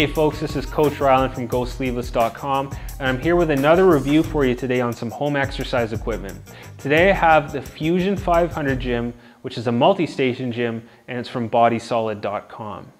Hey folks, this is Coach Ryland from GoSleeveless.com, and I'm here with another review for you today on some home exercise equipment. Today I have the Fusion 500 Gym, which is a multi-station gym, and it's from BodySolid.com.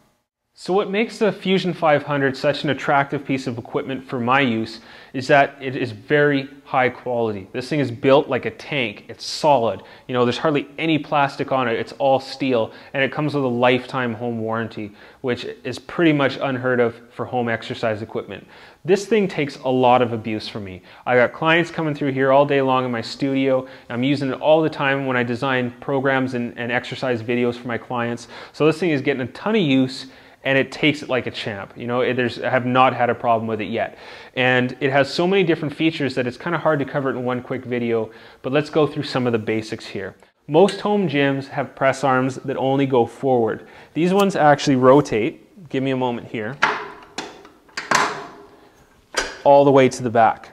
So what makes the Fusion 500 such an attractive piece of equipment for my use is that it is very high quality. This thing is built like a tank. It's solid. You know, there's hardly any plastic on it. It's all steel, and it comes with a lifetime home warranty, which is pretty much unheard of for home exercise equipment. This thing takes a lot of abuse from me. I got clients coming through here all day long in my studio. I'm using it all the time when I design programs and exercise videos for my clients. So this thing is getting a ton of use, and it takes it like a champ. You know, I have not had a problem with it yet. And it has so many different features that it's kind of hard to cover it in one quick video, but let's go through some of the basics here. Most home gyms have press arms that only go forward. These ones actually rotate, give me a moment here, all the way to the back.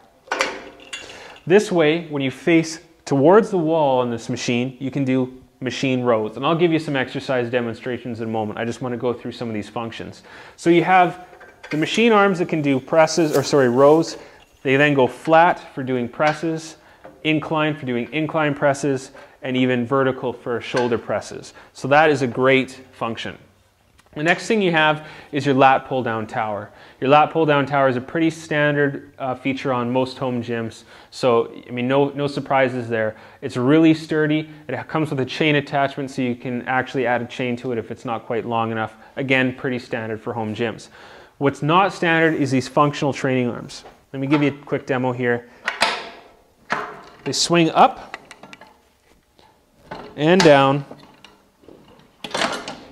This way, when you face towards the wall in this machine, you can do machine rows, and I'll give you some exercise demonstrations in a moment. I just want to go through some of these functions. So you have the machine arms that can do rows. They then go flat for doing presses, incline for doing incline presses, and even vertical for shoulder presses. So that is a great function. The next thing you have is your lat pull down tower. Your lat pull down tower is a pretty standard feature on most home gyms. So, I mean, no surprises there. It's really sturdy. It comes with a chain attachment, so you can actually add a chain to it if it's not quite long enough. Again, pretty standard for home gyms. What's not standard is these functional training arms. Let me give you a quick demo here. They swing up and down,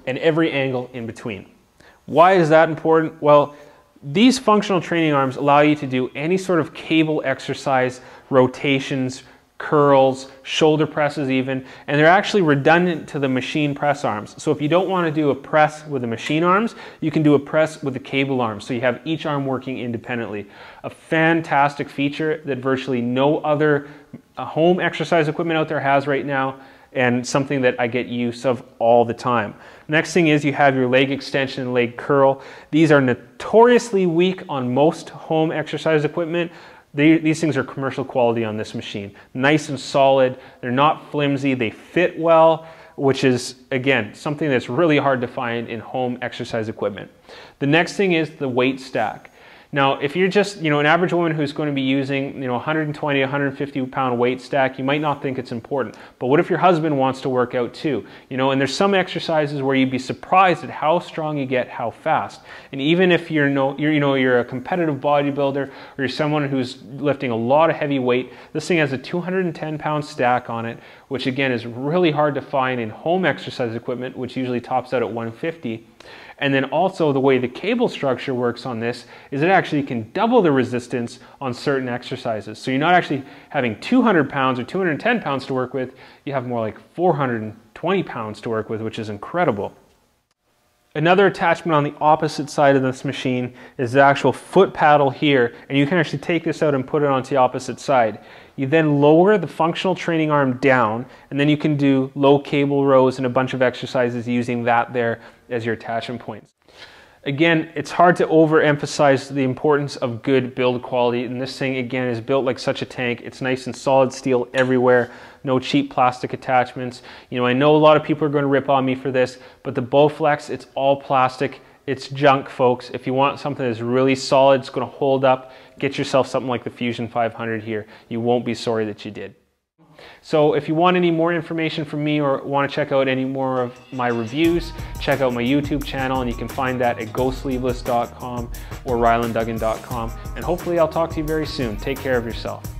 and every angle in between. Why is that important? Well, these functional training arms allow you to do any sort of cable exercise, rotations, curls, shoulder presses even, and they're actually redundant to the machine press arms. So if you don't want to do a press with the machine arms, you can do a press with the cable arms, so you have each arm working independently. A fantastic feature that virtually no other home exercise equipment out there has right now, and something that I get use of all the time. Next thing is you have your leg extension and leg curl. These are notoriously weak on most home exercise equipment. These things are commercial quality on this machine. Nice and solid, they're not flimsy, they fit well, which is, again, something that's really hard to find in home exercise equipment. The next thing is the weight stack. Now, if you're just, you know, an average woman who's going to be using, you know, 120, 150 pound weight stack, you might not think it's important. But what if your husband wants to work out too? You know, and there's some exercises where you'd be surprised at how strong you get, how fast. And even if you're a competitive bodybuilder, or you're someone who's lifting a lot of heavy weight, this thing has a 210 pound stack on it, which again is really hard to find in home exercise equipment, which usually tops out at 150. And then also the way the cable structure works on this is it actually can double the resistance on certain exercises. So you're not actually having 200 pounds or 210 pounds to work with, you have more like 420 pounds to work with, which is incredible. Another attachment on the opposite side of this machine is the actual foot paddle here, and you can actually take this out and put it onto the opposite side. You then lower the functional training arm down, and then you can do low cable rows and a bunch of exercises using that there as your attachment points. Again, it's hard to overemphasize the importance of good build quality, and this thing, again, is built like such a tank. It's nice and solid steel everywhere, no cheap plastic attachments. You know, I know a lot of people are going to rip on me for this, but the Bowflex, it's all plastic. It's junk, folks. If you want something that's really solid, it's going to hold up, get yourself something like the Fusion 500 here. You won't be sorry that you did. So if you want any more information from me or want to check out any more of my reviews, check out my YouTube channel, and you can find that at GoSleeveless.com or RylandDuggan.com. And hopefully I'll talk to you very soon. Take care of yourself.